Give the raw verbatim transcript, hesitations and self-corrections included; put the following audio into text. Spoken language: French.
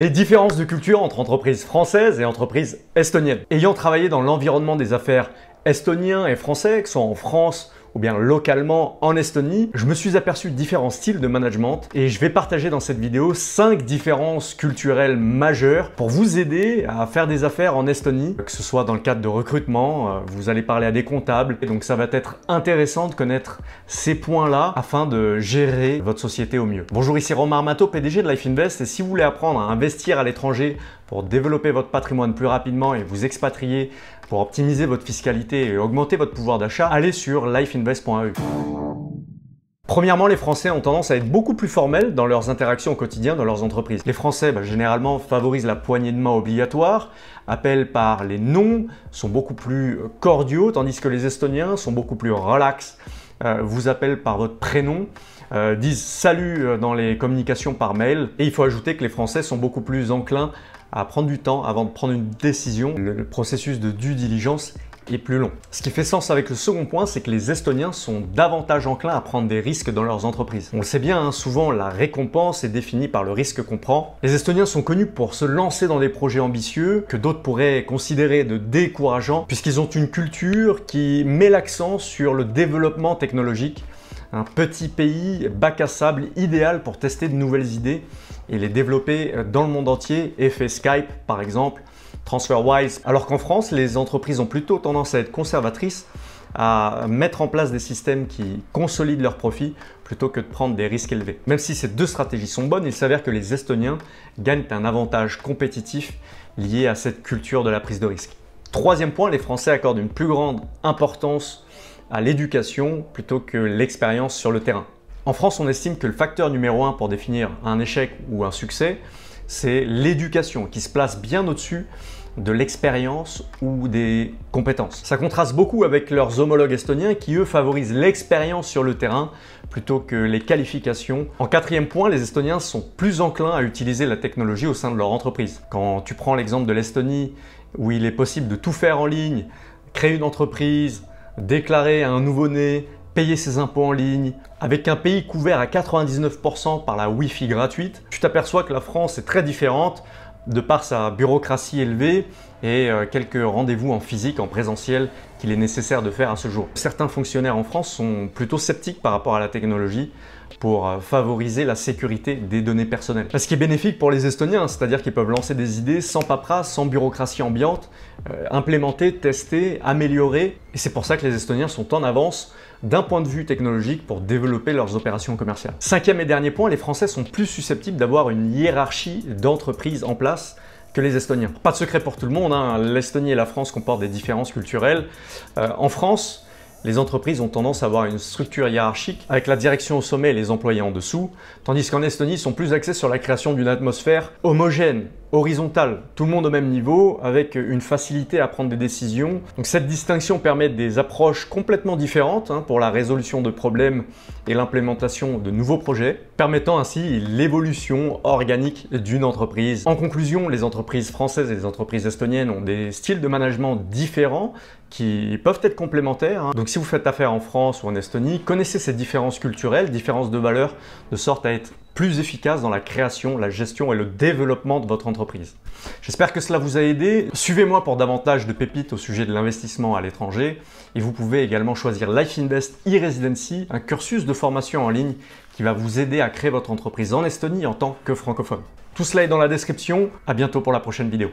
Les différences de culture entre entreprises françaises et entreprises estoniennes. Ayant travaillé dans l'environnement des affaires estoniens et français, que ce soit en France ou bien localement en Estonie, je me suis aperçu de différents styles de management et je vais partager dans cette vidéo cinq différences culturelles majeures pour vous aider à faire des affaires en Estonie, que ce soit dans le cadre de recrutement, vous allez parler à des comptables, et donc ça va être intéressant de connaître ces points-là afin de gérer votre société au mieux. Bonjour, ici Romain Armato, P D G de Life Invest, et si vous voulez apprendre à investir à l'étranger pour développer votre patrimoine plus rapidement et vous expatrier pour optimiser votre fiscalité et augmenter votre pouvoir d'achat, allez sur life invest point e u. Premièrement, les Français ont tendance à être beaucoup plus formels dans leurs interactions au quotidien dans leurs entreprises. Les Français, bah, généralement, favorisent la poignée de main obligatoire, appellent par les noms, sont beaucoup plus cordiaux, tandis que les Estoniens sont beaucoup plus relax, euh, vous appellent par votre prénom, euh, disent salut dans les communications par mail. Et il faut ajouter que les Français sont beaucoup plus enclins à prendre du temps avant de prendre une décision. Le processus de due diligence est plus long. Ce qui fait sens avec le second point, c'est que les Estoniens sont davantage enclins à prendre des risques dans leurs entreprises. On le sait bien, hein, souvent la récompense est définie par le risque qu'on prend. Les Estoniens sont connus pour se lancer dans des projets ambitieux que d'autres pourraient considérer de décourageants, puisqu'ils ont une culture qui met l'accent sur le développement technologique. Un petit pays, bac à sable, idéal pour tester de nouvelles idées et les développer dans le monde entier, effet Skype par exemple, Transferwise. Alors qu'en France, les entreprises ont plutôt tendance à être conservatrices, à mettre en place des systèmes qui consolident leurs profits plutôt que de prendre des risques élevés. Même si ces deux stratégies sont bonnes, il s'avère que les Estoniens gagnent un avantage compétitif lié à cette culture de la prise de risque. Troisième point, les Français accordent une plus grande importance à l'éducation plutôt que l'expérience sur le terrain. En France, on estime que le facteur numéro un pour définir un échec ou un succès, c'est l'éducation qui se place bien au-dessus de l'expérience ou des compétences. Ça contraste beaucoup avec leurs homologues estoniens qui, eux, favorisent l'expérience sur le terrain plutôt que les qualifications. En quatrième point, les Estoniens sont plus enclins à utiliser la technologie au sein de leur entreprise. Quand tu prends l'exemple de l'Estonie où il est possible de tout faire en ligne, créer une entreprise, déclarer à un nouveau-né, payer ses impôts en ligne, avec un pays couvert à quatre-vingt-dix-neuf pour cent par la Wi-Fi gratuite, tu t'aperçois que la France est très différente de par sa bureaucratie élevée et quelques rendez-vous en physique, en présentiel qu'il est nécessaire de faire à ce jour. Certains fonctionnaires en France sont plutôt sceptiques par rapport à la technologie pour favoriser la sécurité des données personnelles. Ce qui est bénéfique pour les Estoniens, c'est-à-dire qu'ils peuvent lancer des idées sans paperasse, sans bureaucratie ambiante, euh, implémenter, tester, améliorer. Et c'est pour ça que les Estoniens sont en avance d'un point de vue technologique pour développer leurs opérations commerciales. Cinquième et dernier point, les Français sont plus susceptibles d'avoir une hiérarchie d'entreprise en place que les Estoniens. Pas de secret pour tout le monde, hein. L'Estonie et la France comportent des différences culturelles. Euh, en France, les entreprises ont tendance à avoir une structure hiérarchique avec la direction au sommet et les employés en dessous, tandis qu'en Estonie, ils sont plus axés sur la création d'une atmosphère homogène, horizontale, tout le monde au même niveau, avec une facilité à prendre des décisions. Donc cette distinction permet des approches complètement différentes hein, pour la résolution de problèmes et l'implémentation de nouveaux projets, permettant ainsi l'évolution organique d'une entreprise. En conclusion, les entreprises françaises et les entreprises estoniennes ont des styles de management différents qui peuvent être complémentaires. Hein. Donc si vous faites affaire en France ou en Estonie, connaissez ces différences culturelles, différences de valeurs, de sorte à être plus efficace dans la création, la gestion et le développement de votre entreprise. J'espère que cela vous a aidé. Suivez-moi pour davantage de pépites au sujet de l'investissement à l'étranger. Et vous pouvez également choisir Life Invest e-Residency, un cursus de formation en ligne qui va vous aider à créer votre entreprise en Estonie en tant que francophone. Tout cela est dans la description. À bientôt pour la prochaine vidéo.